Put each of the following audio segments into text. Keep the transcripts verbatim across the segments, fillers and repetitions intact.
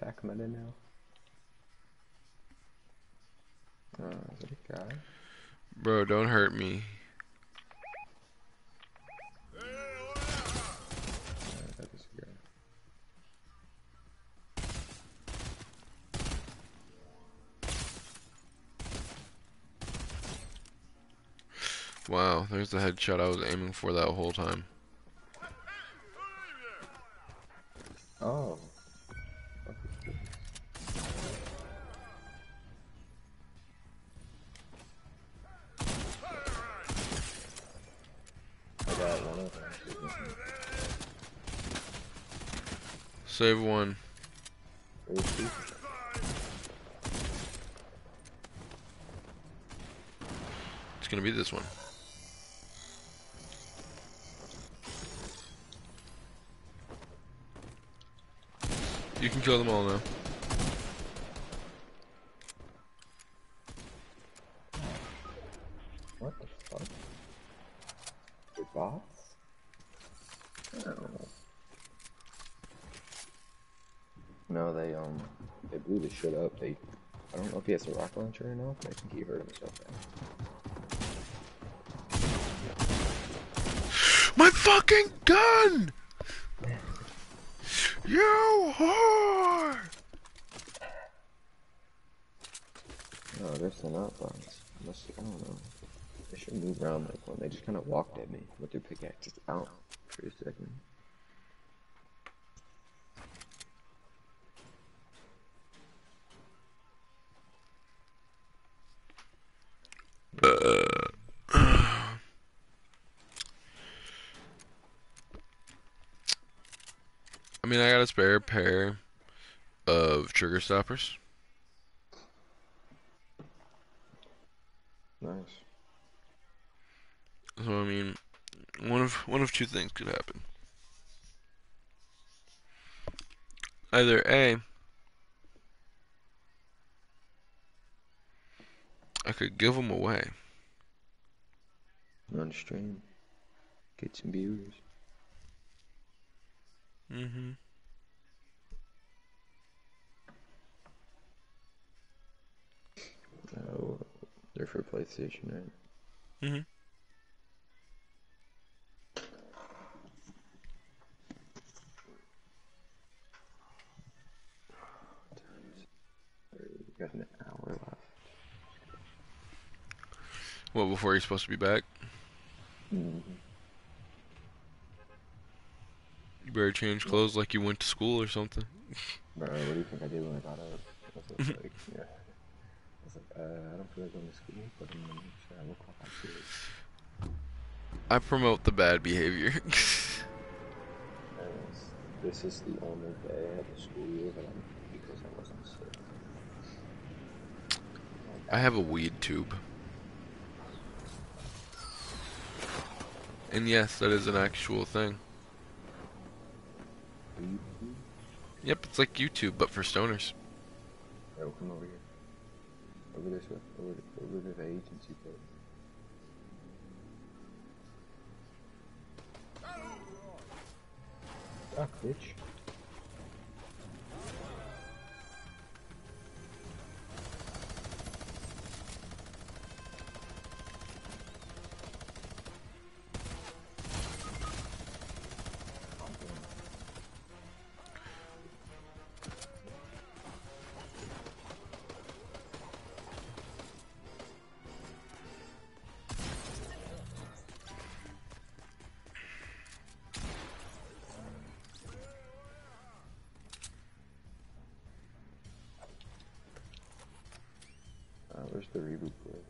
Attack meta now. Oh, is it a guy? Bro, don't hurt me. Wow, there's the headshot I was aiming for that whole time. Oh. I got one of them. Save one. It's gonna be this one. You can kill them all now. What the fuck? They're bots? No. No, they um, they blew this shit up. They, I don't know if he has a rock launcher or not. But I think he hurt himself. My fucking gun! You whore! Oh, they're still not bots. Unless, I don't know. They should move around like one. They just kind of walked at me with their pickaxes out for a second. I mean, I got a spare pair of trigger stoppers. Nice. So I mean, one of one of two things could happen. Either A, I could give them away on stream, get some viewers. Mm-hmm. Oh, they're for PlayStation, right? Mm-hmm. We've got an hour left. Well, before you're supposed to be back? Mm-hmm. You better change clothes like you went to school or something. Bro, what do you think I did when I got up? I was like, yeah. I was like, uh, I don't feel like going to school, but I'm gonna make sure I look like I should. I promote the bad behavior. This is the only day at the school year that I'm because I wasn't sick. I have a weed tube. And yes, that is an actual thing. YouTube? Yep, it's like YouTube, but for stoners. Yo, right, come over here. Over this way. Over the, over the agency code. Fuck, bitch. Where's the reboot place?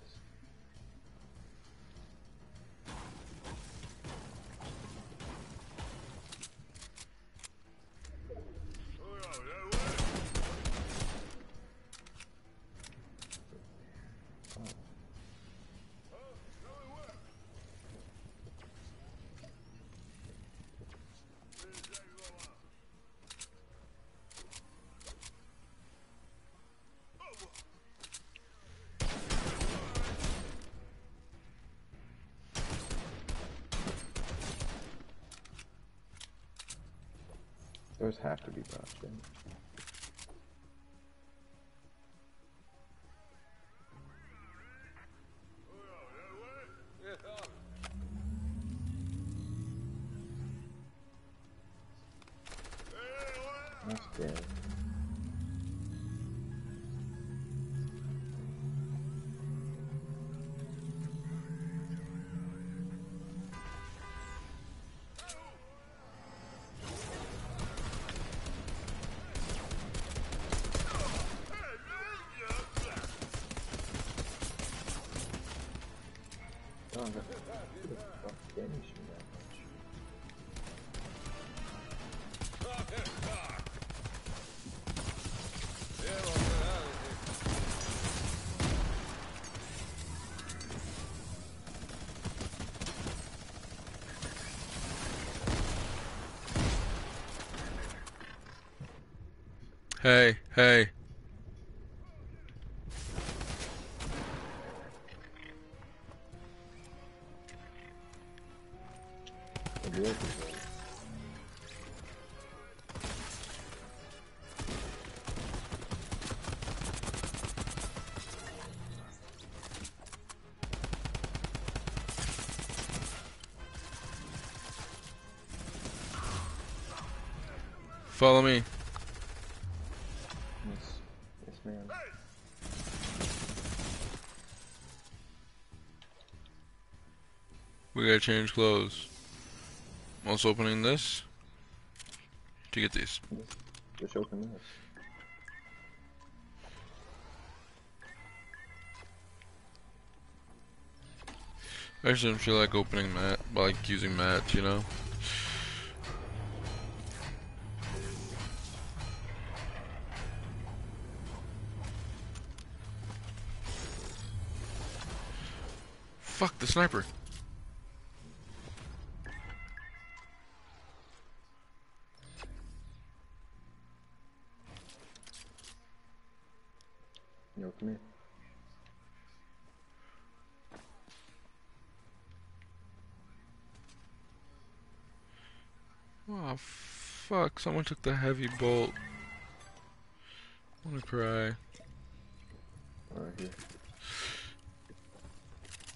Those have to be bots, right? That's dead. I don't know if it's fucking damage me that much. Hey, hey. Follow me. Yes, yes ma'am. We gotta change clothes. I'm also opening this to get these. Just open this. I just don't feel like opening mat, like using mats, you know? Fuck, the sniper. Yo, come here. Oh, fuck, someone took the heavy bolt. I wanna cry. Right here.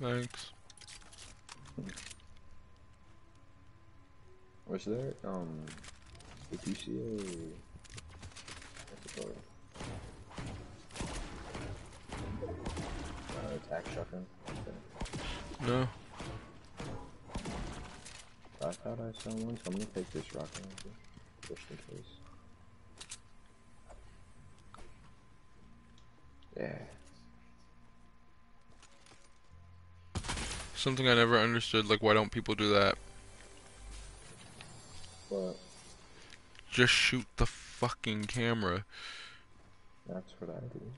Thanks. What's there? Um, the P C A. That's uh, attack shotgun. Okay. No. I thought I saw one, so I'm gonna take this rocket just in case. Yeah. Something I never understood, like, why don't people do that? What? Just shoot the fucking camera. That's what I do.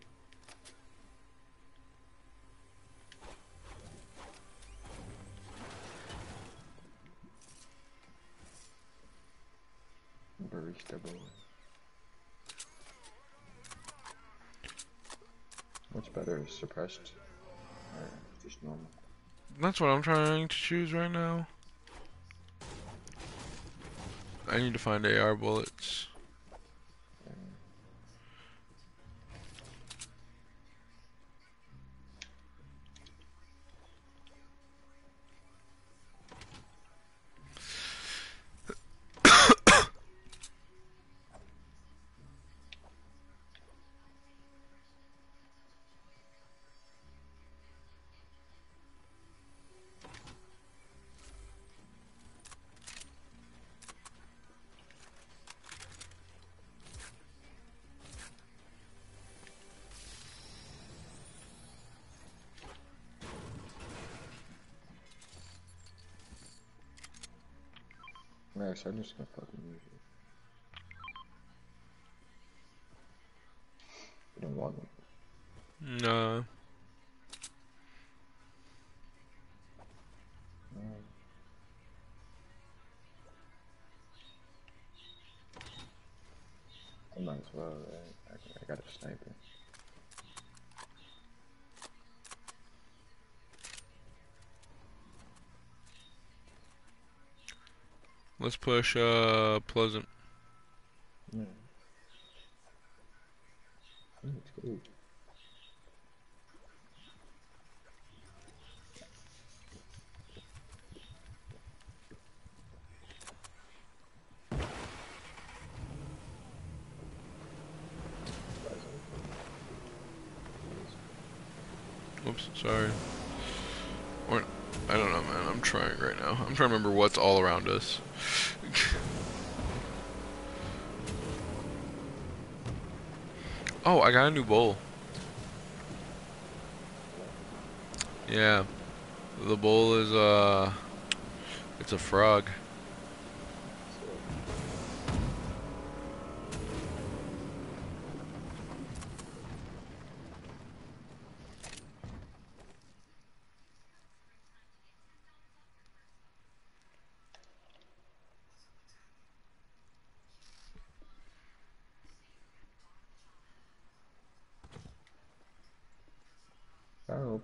Barista boy. What's better, suppressed or just normal? That's what I'm trying to choose right now. I need to find A R bullets. Nice, I'm just gonna fucking use it. I don't want it. No. I might as well, right? I got a sniper. Let's push, uh, Pleasant. Yeah. Oh, it's cool. Sorry. Or, I don't know, man. I'm trying right now. I'm trying to remember what's all around us. Oh, I got a new bowl. Yeah. The bowl is, uh... it's a frog.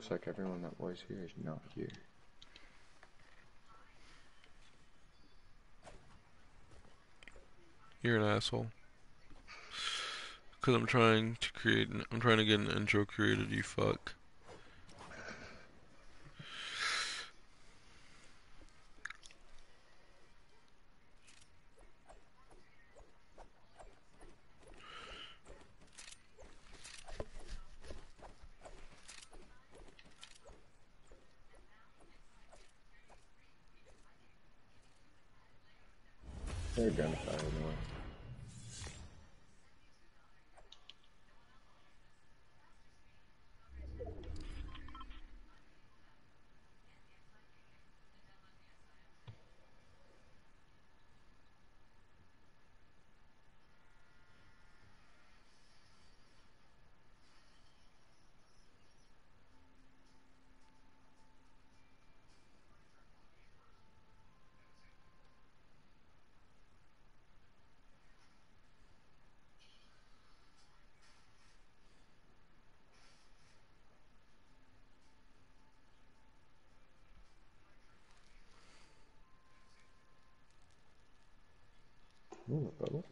Looks like everyone that was here is not here. You're an asshole. Cause I'm trying to create an, I'm trying to get an intro created, you fuck. They're gonna die anyway. Ooh, a bubble.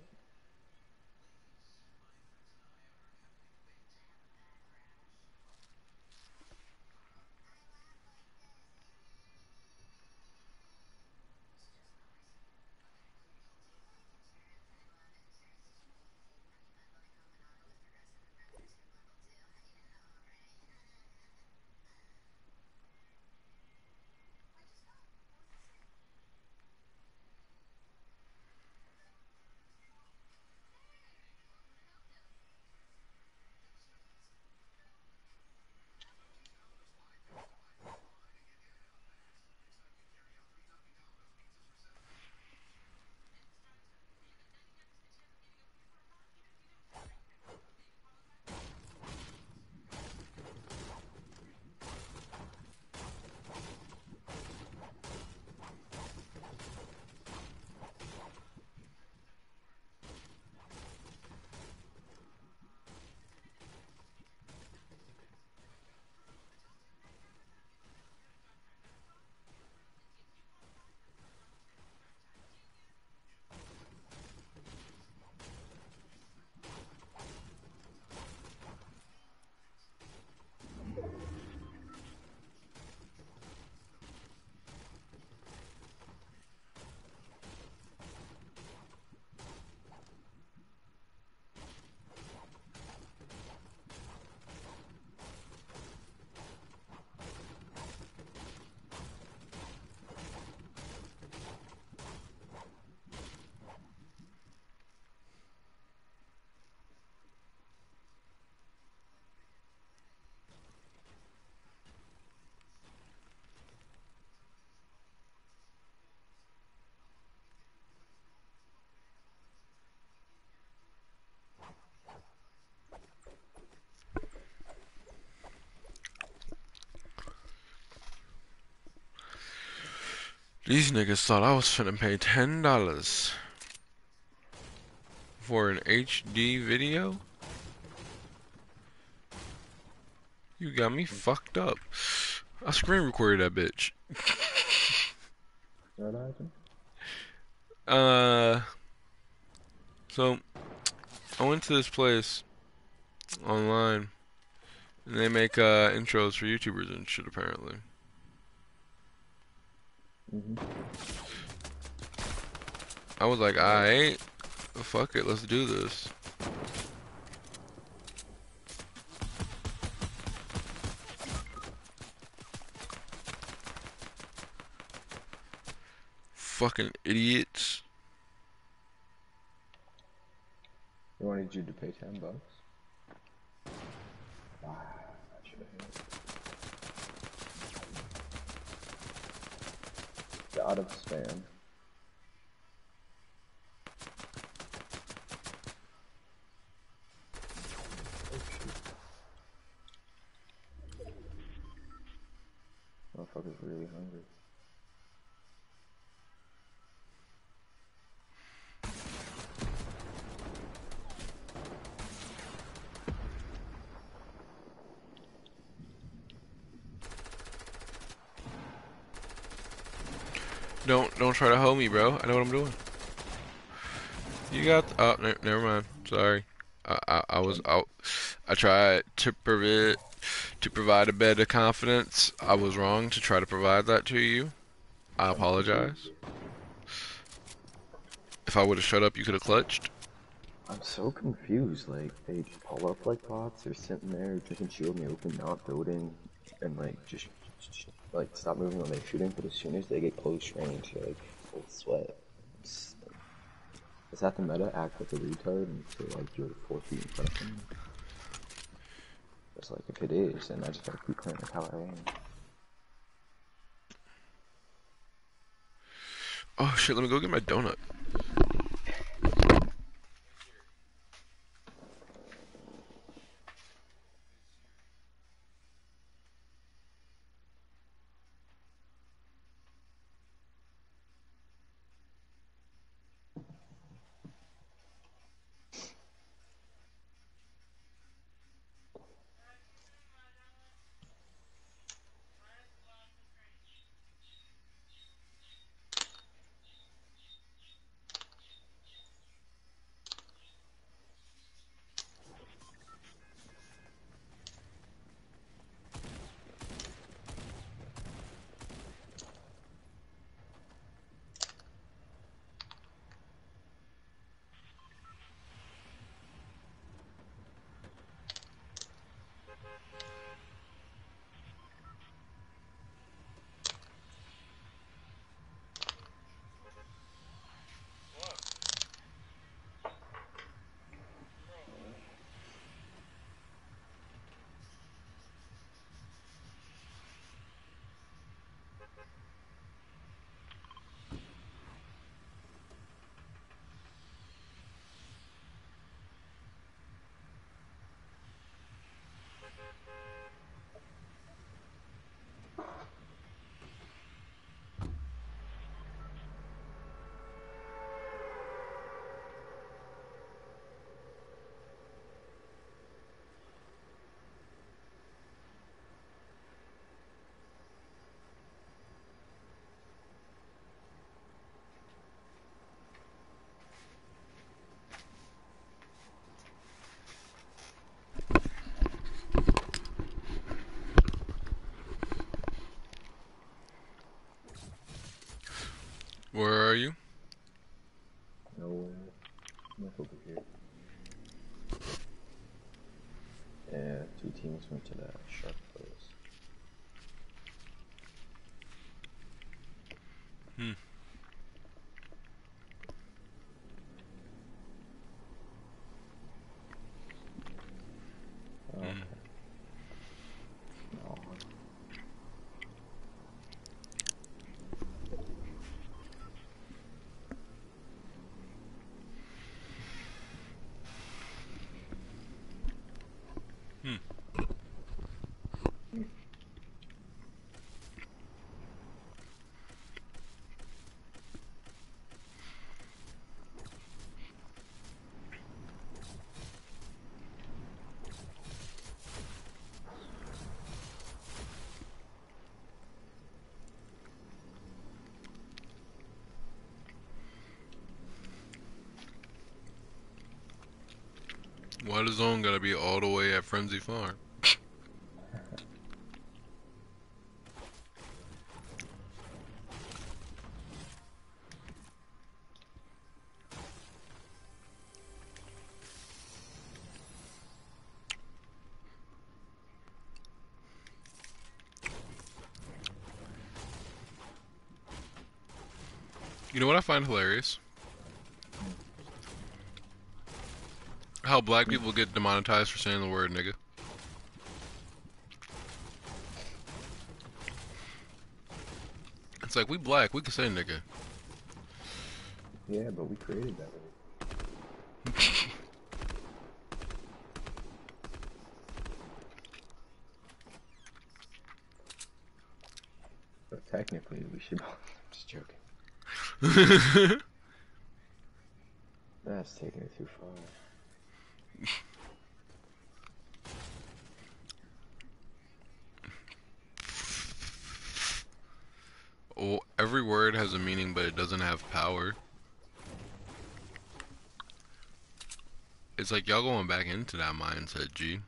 These niggas thought I was finna pay ten dollars for an H D video? You got me fucked up. I screen recorded that bitch. uh so I went to this place online and they make uh intros for YouTubers and shit apparently. Mm-hmm. I was like, alright, fuck it, let's do this. fucking idiots. They wanted you to pay ten bucks. Ah, that should have hit. God of spam. Motherfucker's really hungry. Don't don't try to hold me, bro. I know what I'm doing. You got oh ne never mind. Sorry, I I, I was out. I, I tried to provide to provide a bit of confidence. I was wrong to try to provide that to you. I apologize. If I would have shut up, you could have clutched. I'm so confused. Like they pull up like bots. They're sitting there, taking shield in the open, not building, and like just. Like, stop moving when they're shooting, but as soon as they get close range, you're like, full sweat. Just, like, is that the meta? Act like a retard and feel like you're four feet in front of them? It's like, if it is, then I just gotta keep playing with how I am. Oh shit, let me go get my donut. Where are you? No, I'm over here. Yeah, two teams went to that sharp place. Hmm. Okay. Mm. No. Why does zone gotta be all the way at Frenzy Farm? You know what I find hilarious? How black people get demonetized for saying the word nigga. It's like, we black, we can say nigga. Yeah, but we created that word. So technically, we should... I'm just joking. That's taking it too far. Oh, every word has a meaning, but it doesn't have power. It's like y'all going back into that mindset, G.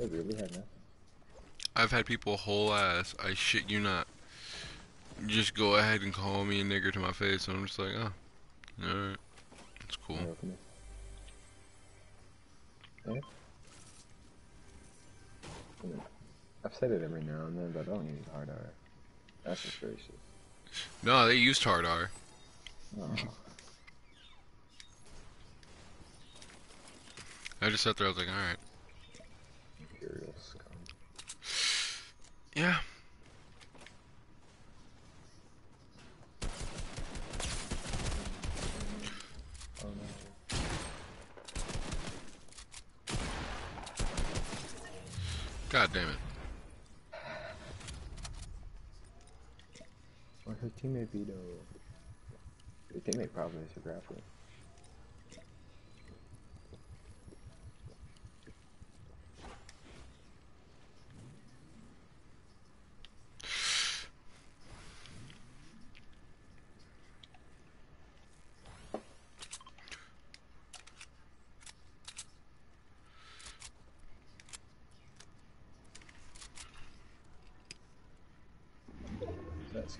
I really have nothing. I've had people whole ass, I shit you not, just go ahead and call me a nigger to my face, and I'm just like, oh, alright, it's cool. Yeah. I've said it every now and then, but I don't use hard R. That's just racist. No, they used hard R. Oh. I just sat there, I was like, alright. Imperial scum. Yeah. God damn it. Or her teammate be though. Her teammate probably is a grappler.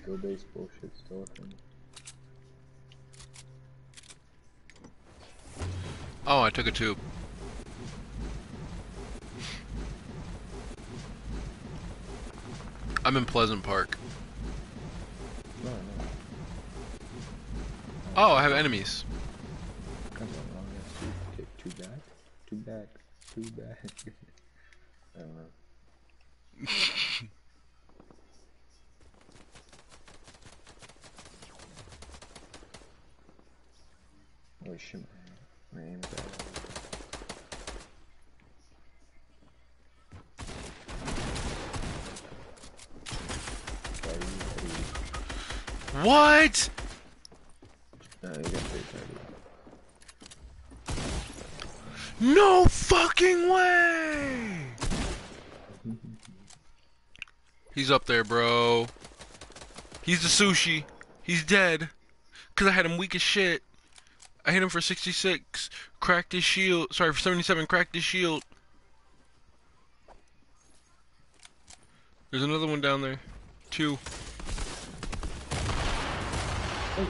Skill-based bullshit still a thing. Oh, I took a tube. I'm in Pleasant Park. No, no. Oh, I have enemies. Too bad. Too bad. Too bad. I don't know. Holy shit, my aim is out. What? No, you got three thirty. No fucking way! He's up there, bro. He's the sushi. He's dead. Cause I had him weak as shit. I hit him for sixty-six, cracked his shield, sorry, for seventy-seven, cracked his shield. There's another one down there. Two. Oh.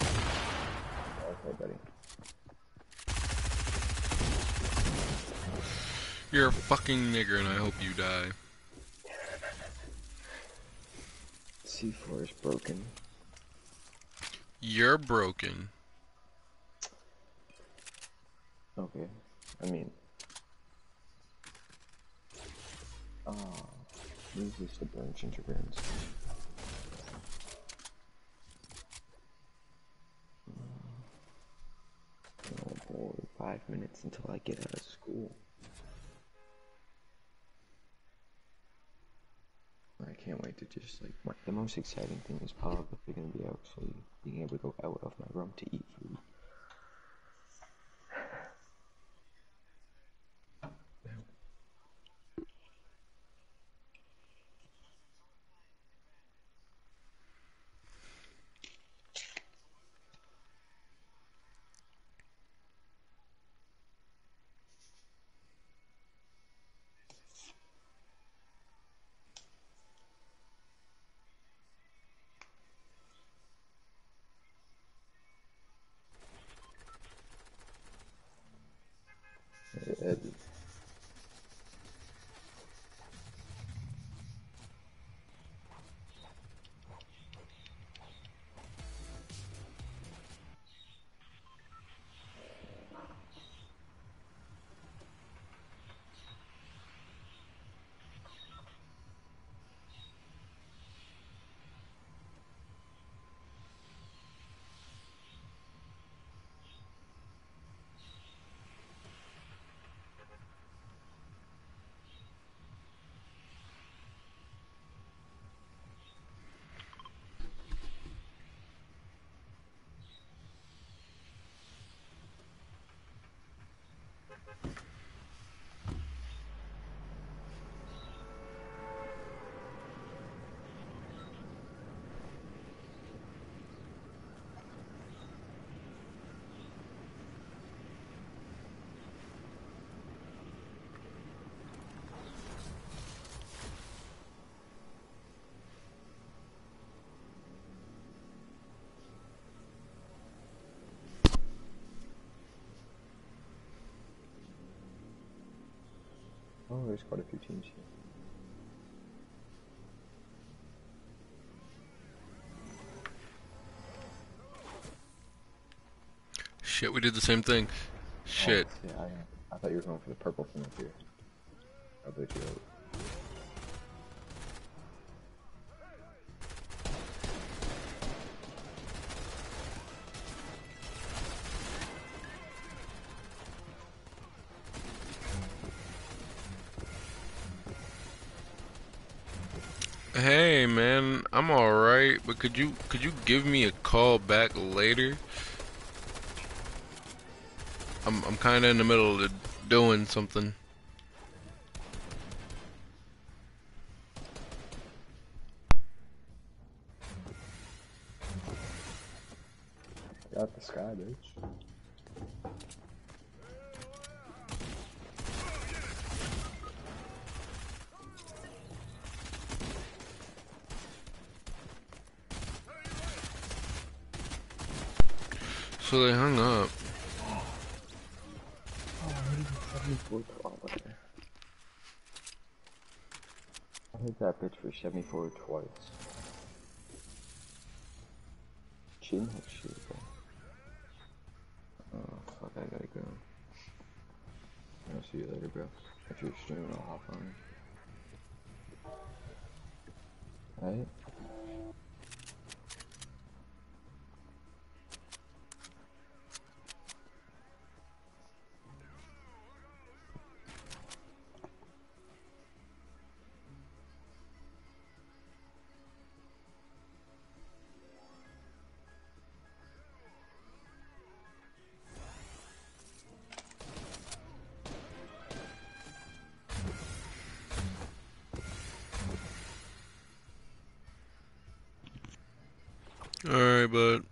Okay, buddy. You're a fucking nigger and I hope you die. C four is broken. You're broken. Okay, I mean... Oh, this is the burnt gingerbreads. Oh boy, five minutes until I get out of school. I can't wait to just like my, the most exciting thing is probably going to be actually being able to go out of my room to eat food. Oh, there's quite a few teams here. Shit, we did the same thing. Shit. Oh, yeah, I, I thought you were going for the purple thing up here. I bet you were. Hey man, I'm alright, but could you could you give me a call back later? I'm I'm kinda in the middle of doing something. Got the sky, bitch. So they hung up. I hit that bitch for seventy-four twice. She didn't have shit again. Oh fuck, I gotta go. I'll see you later, bro. If you're streaming, I'll hop on. Alright? Alright, bud.